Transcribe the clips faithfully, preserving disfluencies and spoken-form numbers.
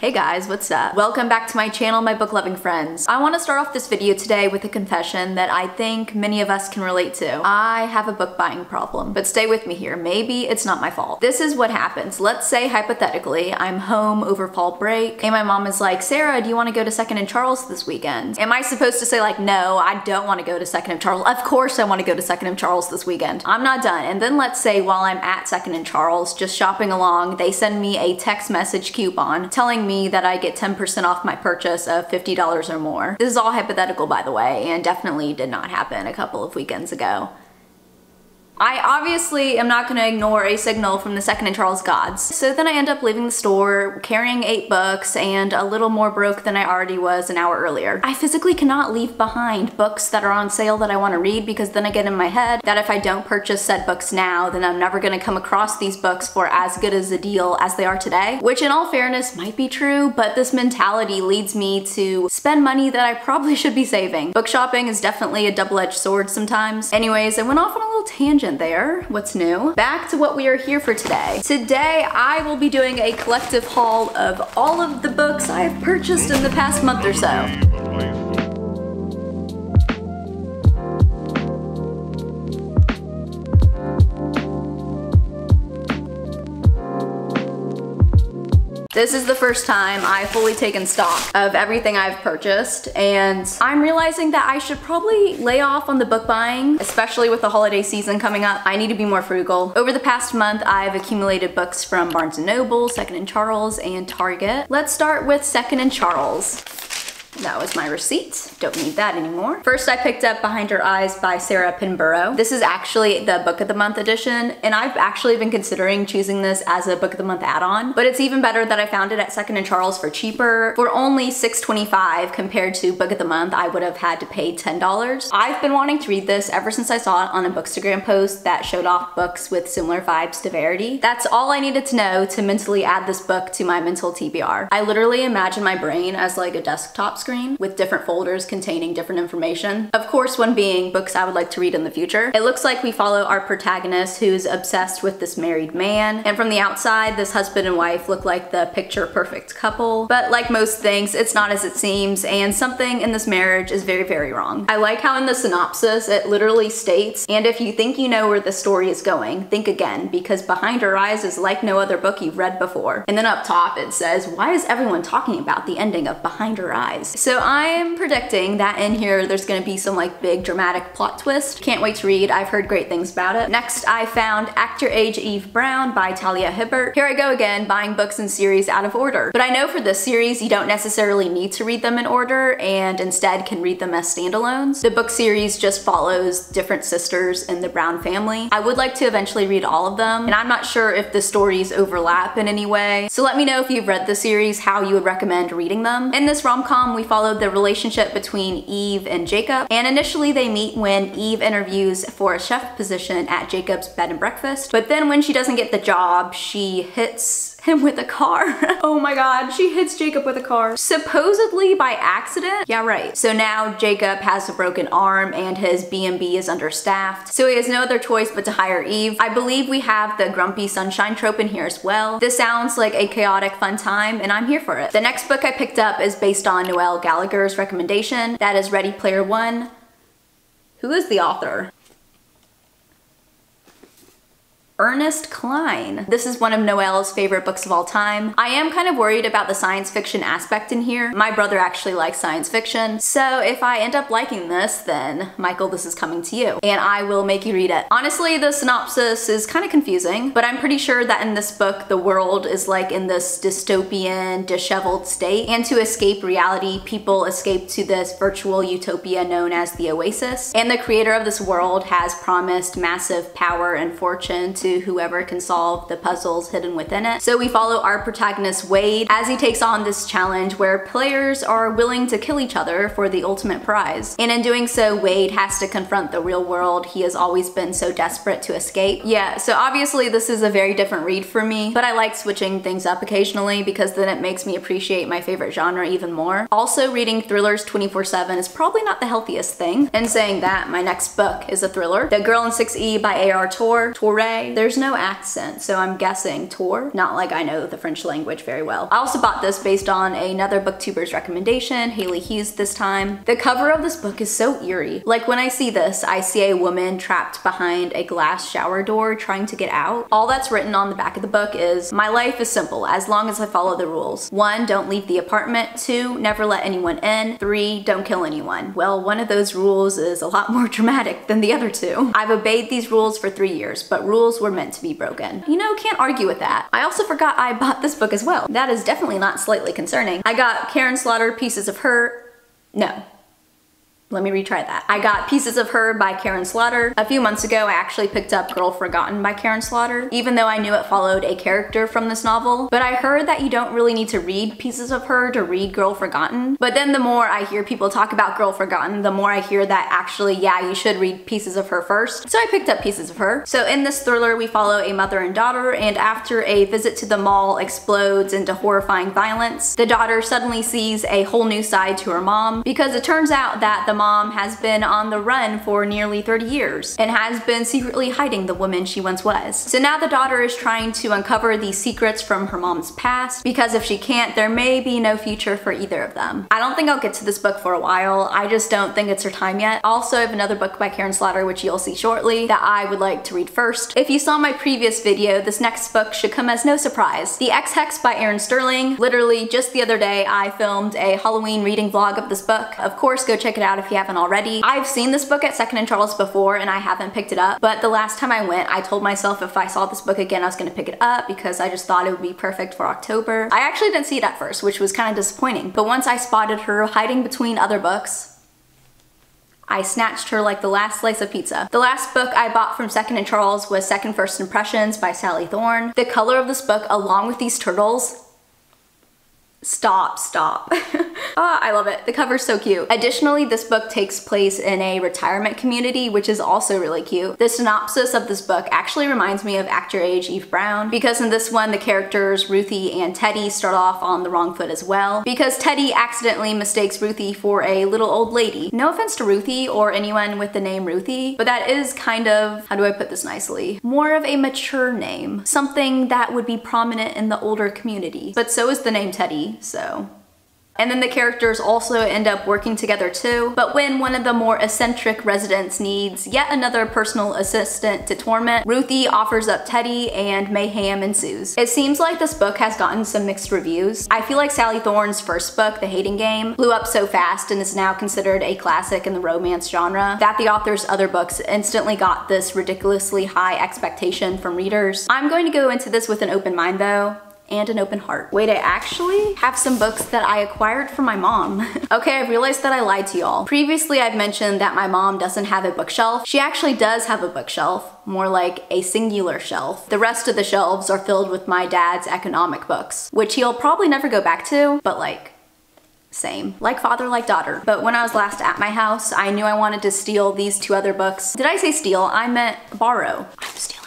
Hey guys, what's up? Welcome back to my channel, my book loving friends. I want to start off this video today with a confession that I think many of us can relate to. I have a book buying problem, but stay with me here. Maybe it's not my fault. This is what happens. Let's say hypothetically, I'm home over fall break and my mom is like, Sarah, do you want to go to Second and Charles this weekend? Am I supposed to say like, no, I don't want to go to Second and Charles. Of course I want to go to Second and Charles this weekend. I'm not done. And then let's say while I'm at Second and Charles, just shopping along, they send me a text message coupon telling me that I get ten percent off my purchase of fifty dollars or more. This is all hypothetical, by the way, and definitely did not happen a couple of weekends ago. I obviously am not gonna ignore a signal from the Second and Charles gods. So then I end up leaving the store carrying eight books and a little more broke than I already was an hour earlier. I physically cannot leave behind books that are on sale that I wanna read because then I get in my head that if I don't purchase said books now, then I'm never gonna come across these books for as good as a deal as they are today, which in all fairness might be true, but this mentality leads me to spend money that I probably should be saving. Book shopping is definitely a double-edged sword sometimes. Anyways, I went off on a little tangent there. What's new? Back to what we are here for today. Today, I will be doing a collective haul of all of the books I have purchased in the past month or so. This is the first time I've fully taken stock of everything I've purchased, and I'm realizing that I should probably lay off on the book buying, especially with the holiday season coming up. I need to be more frugal. Over the past month, I've accumulated books from Barnes and Noble, Second and Charles, and Target. Let's start with Second and Charles. That was my receipt. Don't need that anymore. First, I picked up Behind Her Eyes by Sarah Pinborough. This is actually the Book of the Month edition, and I've actually been considering choosing this as a Book of the Month add-on, but it's even better that I found it at Second and Charles for cheaper. For only six twenty-five compared to Book of the Month, I would have had to pay ten dollars. I've been wanting to read this ever since I saw it on a Bookstagram post that showed off books with similar vibes to Verity. That's all I needed to know to mentally add this book to my mental T B R. I literally imagine my brain as like a desktop screen with different folders containing different information. Of course, one being books I would like to read in the future. It looks like we follow our protagonist who's obsessed with this married man. And from the outside, this husband and wife look like the picture perfect couple. But like most things, it's not as it seems. And something in this marriage is very, very wrong. I like how in the synopsis, it literally states, and if you think you know where the story is going, think again, because Behind Her Eyes is like no other book you've read before. And then up top, it says, why is everyone talking about the ending of Behind Her Eyes? So I'm predicting that in here there's gonna be some like big dramatic plot twist. Can't wait to read. I've heard great things about it. Next, I found Act Your Age, Eve Brown by Talia Hibbert. Here I go again, buying books and series out of order. But I know for this series, you don't necessarily need to read them in order and instead can read them as standalones. The book series just follows different sisters in the Brown family. I would like to eventually read all of them, and I'm not sure if the stories overlap in any way. So let me know if you've read the series, how you would recommend reading them. In this rom-com, we followed the relationship between Eve and Jacob, and initially they meet when Eve interviews for a chef position at Jacob's bed and breakfast, but then when she doesn't get the job, she hits him with a car. Oh my god, she hits Jacob with a car. Supposedly by accident? Yeah, right. So now Jacob has a broken arm and his B and B is understaffed, so he has no other choice but to hire Eve. I believe we have the grumpy sunshine trope in here as well. This sounds like a chaotic fun time, and I'm here for it. The next book I picked up is based on Noel Gallagher's recommendation. That is Ready Player One. Who is the author? Ernest Cline. This is one of Noel's favorite books of all time. I am kind of worried about the science fiction aspect in here. My brother actually likes science fiction, so if I end up liking this, then Michael, this is coming to you, and I will make you read it. Honestly, the synopsis is kind of confusing, but I'm pretty sure that in this book, the world is like in this dystopian, disheveled state, and to escape reality, people escape to this virtual utopia known as the Oasis, and the creator of this world has promised massive power and fortune to whoever can solve the puzzles hidden within it. So we follow our protagonist Wade as he takes on this challenge where players are willing to kill each other for the ultimate prize. And in doing so, Wade has to confront the real world he has always been so desperate to escape. Yeah, so obviously this is a very different read for me, but I like switching things up occasionally because then it makes me appreciate my favorite genre even more. Also, reading thrillers twenty-four seven is probably not the healthiest thing. And saying that, my next book is a thriller. The Girl in six E by A R Torre. Torre. There's no accent, so I'm guessing Torre. Not like I know the French language very well. I also bought this based on another booktuber's recommendation, Hayley Hughes this time. The cover of this book is so eerie. Like when I see this, I see a woman trapped behind a glass shower door trying to get out. All that's written on the back of the book is, my life is simple as long as I follow the rules. One, don't leave the apartment. Two, never let anyone in. Three, don't kill anyone. Well, one of those rules is a lot more dramatic than the other two. I've obeyed these rules for three years, but rules were meant to be broken. You know, can't argue with that. I also forgot I bought this book as well. That is definitely not slightly concerning. I got Karen Slaughter, Pieces of Her. No. Let me retry that. I got Pieces of Her by Karen Slaughter. A few months ago, I actually picked up Girl Forgotten by Karen Slaughter, even though I knew it followed a character from this novel. But I heard that you don't really need to read Pieces of Her to read Girl Forgotten. But then the more I hear people talk about Girl Forgotten, the more I hear that actually, yeah, you should read Pieces of Her first. So I picked up Pieces of Her. So in this thriller, we follow a mother and daughter, and after a visit to the mall explodes into horrifying violence, the daughter suddenly sees a whole new side to her mom, because it turns out that the mom has been on the run for nearly thirty years and has been secretly hiding the woman she once was. So now the daughter is trying to uncover these secrets from her mom's past, because if she can't, there may be no future for either of them. I don't think I'll get to this book for a while. I just don't think it's her time yet. Also, I have another book by Karen Slaughter, which you'll see shortly, that I would like to read first. If you saw my previous video, this next book should come as no surprise. The Ex-Hex by Erin Sterling. Literally just the other day, I filmed a Halloween reading vlog of this book. Of course, go check it out if you haven't already. I've seen this book at Second and Charles before and I haven't picked it up, but the last time I went, I told myself if I saw this book again, I was gonna pick it up because I just thought it would be perfect for October. I actually didn't see it at first, which was kind of disappointing, but once I spotted her hiding between other books, I snatched her like the last slice of pizza. The last book I bought from Second and Charles was Second First Impressions by Sally Thorne. The color of this book, along with these turtles, Stop, stop. Ah, I love it. The cover's so cute. Additionally, this book takes place in a retirement community, which is also really cute. The synopsis of this book actually reminds me of Act Your Age, Eve Brown, because in this one, the characters Ruthie and Teddy start off on the wrong foot as well, because Teddy accidentally mistakes Ruthie for a little old lady. No offense to Ruthie or anyone with the name Ruthie, but that is kind of, how do I put this nicely? More of a mature name, something that would be prominent in the older community, but so is the name Teddy. So. And then the characters also end up working together too, but when one of the more eccentric residents needs yet another personal assistant to torment, Ruthie offers up Teddy and mayhem ensues. It seems like this book has gotten some mixed reviews. I feel like Sally Thorne's first book, The Hating Game, blew up so fast and is now considered a classic in the romance genre that the author's other books instantly got this ridiculously high expectation from readers. I'm going to go into this with an open mind though, and an open heart. Wait, I actually have some books that I acquired from my mom. Okay, I realized that I lied to y'all. Previously, I've mentioned that my mom doesn't have a bookshelf. She actually does have a bookshelf, more like a singular shelf. The rest of the shelves are filled with my dad's economic books, which he'll probably never go back to, but like, same. Like father, like daughter. But when I was last at my house, I knew I wanted to steal these two other books. Did I say steal? I meant borrow. I'm stealing.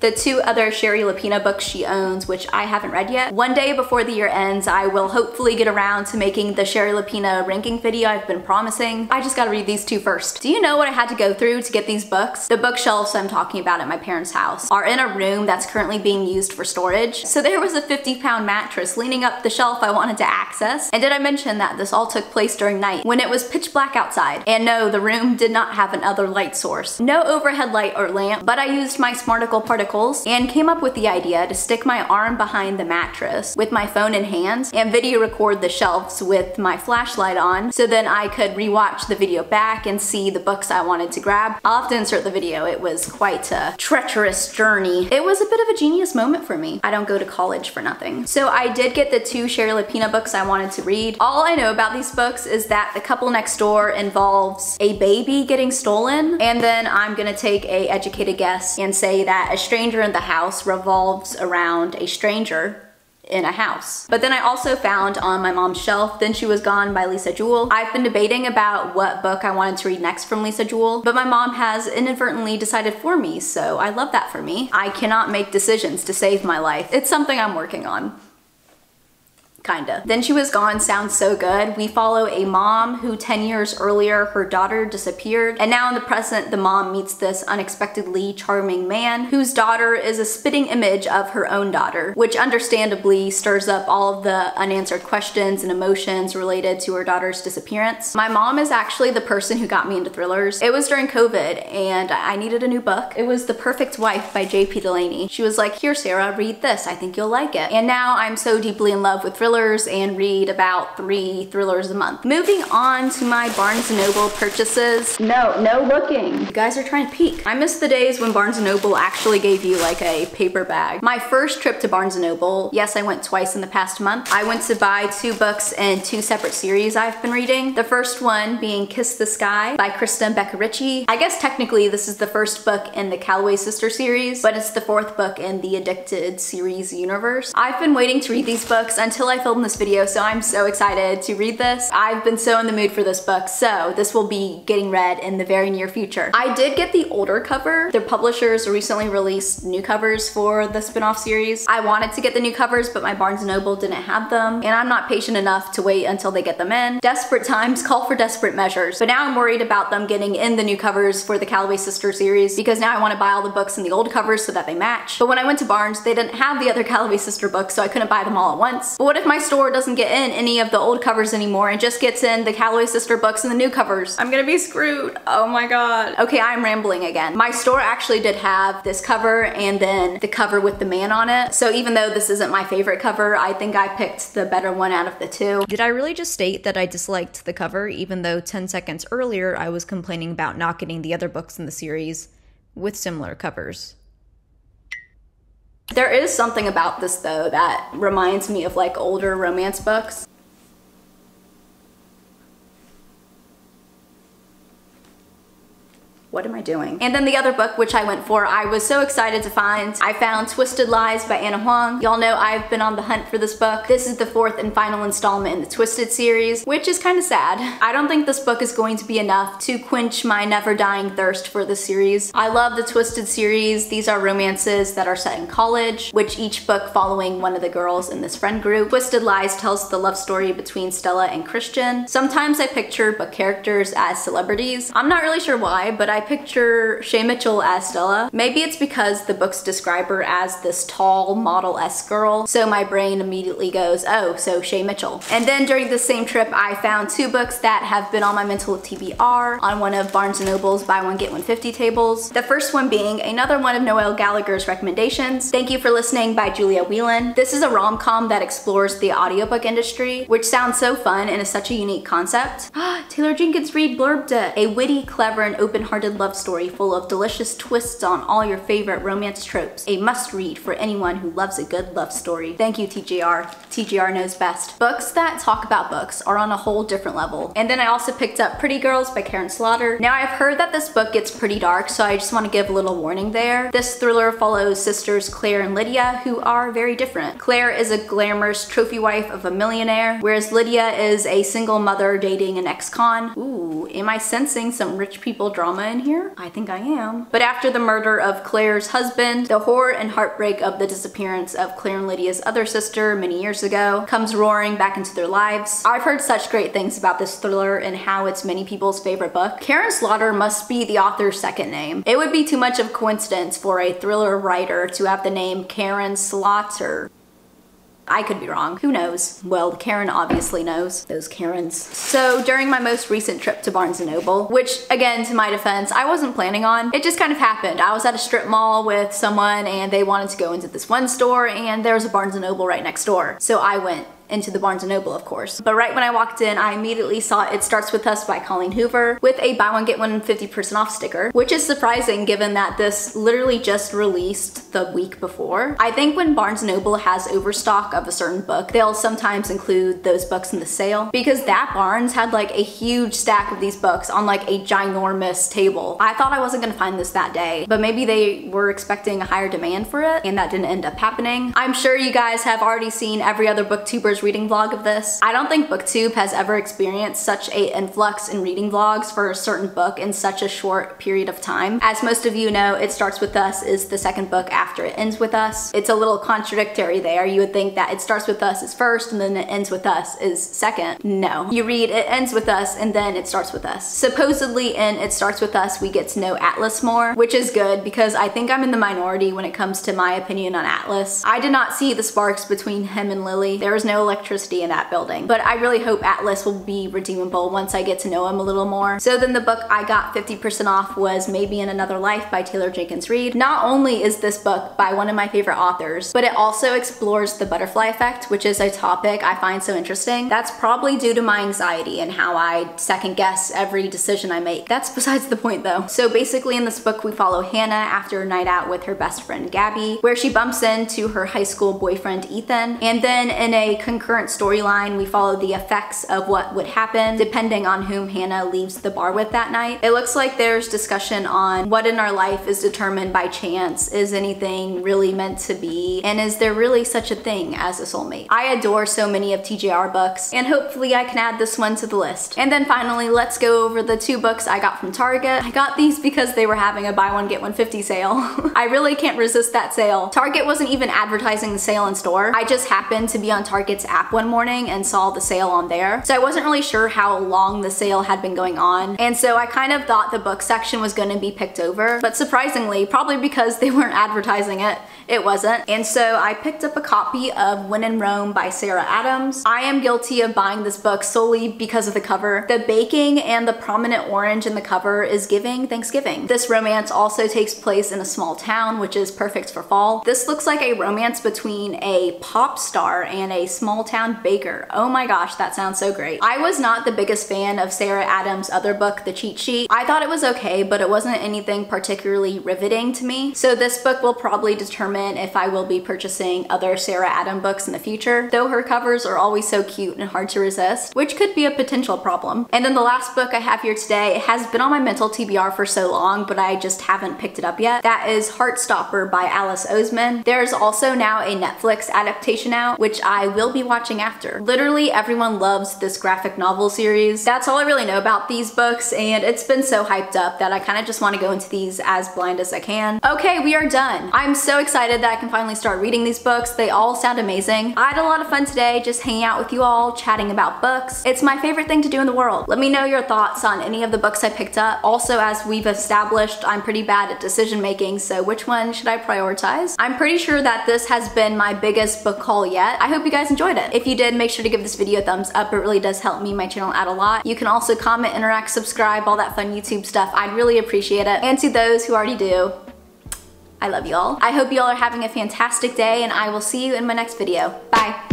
The two other Cheryl Lapina books she owns, which I haven't read yet. One day before the year ends, I will hopefully get around to making the Cheryl Lapina ranking video I've been promising. I just gotta read these two first. Do you know what I had to go through to get these books? The bookshelves I'm talking about at my parents' house are in a room that's currently being used for storage. So there was a fifty pound mattress leaning up the shelf I wanted to access. And did I mention that this all took place during night when it was pitch black outside? And no, the room did not have another light source. No overhead light or lamp, but I used my Smarticle particle and came up with the idea to stick my arm behind the mattress with my phone in hand and video record the shelves with my flashlight on, so then I could rewatch the video back and see the books I wanted to grab. I'll have to insert the video. It was quite a treacherous journey. It was a bit of a genius moment for me. I don't go to college for nothing. So I did get the two Cheryl Lapina books I wanted to read. All I know about these books is that The Couple Next Door involves a baby getting stolen, and then I'm gonna take a educated guess and say that a stranger Stranger in the House revolves around a stranger in a house. But then I also found on my mom's shelf, Then She Was Gone by Lisa Jewell. I've been debating about what book I wanted to read next from Lisa Jewell, but my mom has inadvertently decided for me, so I love that for me. I cannot make decisions to save my life. It's something I'm working on. kinda. Then She Was Gone sounds so good. We follow a mom who ten years earlier, her daughter disappeared, and now in the present, the mom meets this unexpectedly charming man whose daughter is a spitting image of her own daughter, which understandably stirs up all of the unanswered questions and emotions related to her daughter's disappearance. My mom is actually the person who got me into thrillers. It was during COVID and I needed a new book. It was The Perfect Wife by J P Delaney. She was like, here, Sarah, read this. I think you'll like it. And now I'm so deeply in love with thrillers and read about three thrillers a month. Moving on to my Barnes and Noble purchases. No, no looking. You guys are trying to peek. I miss the days when Barnes and Noble actually gave you like a paper bag. My first trip to Barnes and Noble, yes, I went twice in the past month. I went to buy two books and two separate series I've been reading. The first one being Kiss the Sky by Kristen Becker Ritchie. I guess technically this is the first book in the Calloway Sister series, but it's the fourth book in the Addicted series universe. I've been waiting to read these books until I filmed this video, so I'm so excited to read this. I've been so in the mood for this book, so this will be getting read in the very near future. I did get the older cover. The publishers recently released new covers for the spin-off series. I wanted to get the new covers, but my Barnes and Noble didn't have them, and I'm not patient enough to wait until they get them in. Desperate times call for desperate measures, but now I'm worried about them getting in the new covers for the Calloway Sister series because now I want to buy all the books in the old covers so that they match. But when I went to Barnes, they didn't have the other Calloway Sister books, so I couldn't buy them all at once. But what if my store doesn't get in any of the old covers anymore and just gets in the Calloway Sister books and the new covers? I'm gonna be screwed. Oh my god. Okay, I'm rambling again. My store actually did have this cover and then the cover with the man on it. So even though this isn't my favorite cover, I think I picked the better one out of the two. Did I really just state that I disliked the cover, even though ten seconds earlier I was complaining about not getting the other books in the series with similar covers? There is something about this though that reminds me of like older romance books. What am I doing? And then the other book which I went for, I was so excited to find. I found Twisted Lies by Anna Huang. Y'all know I've been on the hunt for this book. This is the fourth and final installment in the Twisted series, which is kind of sad. I don't think this book is going to be enough to quench my never-dying thirst for the series. I love the Twisted series. These are romances that are set in college, which each book following one of the girls in this friend group. Twisted Lies tells the love story between Stella and Christian. Sometimes I picture book characters as celebrities. I'm not really sure why, but I I picture Shay Mitchell as Stella. Maybe it's because the books describe her as this tall, model-esque girl, so my brain immediately goes, oh, so Shay Mitchell. And then during the same trip, I found two books that have been on my mental T B R on one of Barnes and Noble's buy one get one fifty tables. The first one being another one of Noel Gallagher's recommendations, Thank You for Listening by Julia Whelan. This is a rom-com that explores the audiobook industry, which sounds so fun and is such a unique concept. Taylor Jenkins Reid blurbed it. A witty, clever, and open-hearted love story full of delicious twists on all your favorite romance tropes. A must-read for anyone who loves a good love story. Thank you, T G R. T G R knows best. Books that talk about books are on a whole different level. And then I also picked up Pretty Girls by Karen Slaughter. Now I've heard that this book gets pretty dark, so I just want to give a little warning there. This thriller follows sisters Claire and Lydia, who are very different. Claire is a glamorous trophy wife of a millionaire, whereas Lydia is a single mother dating an ex-con. Ooh, am I sensing some rich people drama in here? I think I am. But after the murder of Claire's husband, the horror and heartbreak of the disappearance of Claire and Lydia's other sister many years ago comes roaring back into their lives. I've heard such great things about this thriller and how it's many people's favorite book. Karen Slaughter must be the author's second name. It would be too much of a coincidence for a thriller writer to have the name Karen Slaughter. I could be wrong, who knows? Well, Karen obviously knows, those Karens. So during my most recent trip to Barnes and Noble, which again, to my defense, I wasn't planning on, it just kind of happened. I was at a strip mall with someone and they wanted to go into this one store and there was a Barnes and Noble right next door. So I went into the Barnes and Noble, of course. But right when I walked in, I immediately saw It Starts With Us by Colleen Hoover with a buy one get one fifty percent off sticker, which is surprising given that this literally just released the week before. I think when Barnes and Noble has overstock of a certain book, they'll sometimes include those books in the sale because that Barnes had like a huge stack of these books on like a ginormous table. I thought I wasn't gonna find this that day, but maybe they were expecting a higher demand for it and that didn't end up happening. I'm sure you guys have already seen every other booktuber's first reading vlog of this. I don't think BookTube has ever experienced such a influx in reading vlogs for a certain book in such a short period of time. As most of you know, It Starts With Us is the second book after It Ends With Us. It's a little contradictory there. You would think that It Starts With Us is first and then It Ends With Us is second. No. You read It Ends With Us and then It Starts With Us. Supposedly in It Starts With Us we get to know Atlas more, which is good because I think I'm in the minority when it comes to my opinion on Atlas. I did not see the sparks between him and Lily. There was no electricity in that building, but I really hope Atlas will be redeemable once I get to know him a little more. So then the book I got fifty percent off was Maybe in Another Life by Taylor Jenkins Reid. Not only is this book by one of my favorite authors, but it also explores the butterfly effect, which is a topic I find so interesting. That's probably due to my anxiety and how I second guess every decision I make. That's besides the point though. So basically in this book we follow Hannah after a night out with her best friend Gabby, where she bumps into her high school boyfriend Ethan, and then in a concurrent storyline we follow the effects of what would happen depending on whom Hannah leaves the bar with that night. It looks like there's discussion on what in our life is determined by chance, is anything really meant to be, and is there really such a thing as a soulmate? I adore so many of T J R books and hopefully I can add this one to the list. And then finally let's go over the two books I got from Target. I got these because they were having a buy one get one fifty sale. I really can't resist that sale. Target wasn't even advertising the sale in store. I just happened to be on Target's app one morning and saw the sale on there. So I wasn't really sure how long the sale had been going on, and so I kind of thought the book section was going to be picked over, but surprisingly, probably because they weren't advertising it, it wasn't. And so I picked up a copy of When in Rome by Sarah Adams. I am guilty of buying this book solely because of the cover. The baking and the prominent orange in the cover is giving Thanksgiving. This romance also takes place in a small town, which is perfect for fall. This looks like a romance between a pop star and a small town baker. Oh my gosh, that sounds so great. I was not the biggest fan of Sarah Adams' other book, The Cheat Sheet. I thought it was okay, but it wasn't anything particularly riveting to me. So this book will probably determine if I will be purchasing other Sarah Adams books in the future, though her covers are always so cute and hard to resist, which could be a potential problem. And then the last book I have here today, it has been on my mental T B R for so long, but I just haven't picked it up yet. That is Heartstopper by Alice Oseman. There's also now a Netflix adaptation out, which I will be watching after. Literally everyone loves this graphic novel series. That's all I really know about these books, and it's been so hyped up that I kind of just want to go into these as blind as I can. Okay, we are done. I'm so excited that I can finally start reading these books. They all sound amazing. I had a lot of fun today just hanging out with you all, chatting about books. It's my favorite thing to do in the world. Let me know your thoughts on any of the books I picked up. Also, as we've established, I'm pretty bad at decision making, so which one should I prioritize? I'm pretty sure that this has been my biggest book haul yet. I hope you guys enjoyed it. If you did, make sure to give this video a thumbs up. It really does help me, my channel, out a lot. You can also comment, interact, subscribe, all that fun YouTube stuff. I'd really appreciate it. And to those who already do, I love you all. I hope you all are having a fantastic day, and I will see you in my next video. Bye.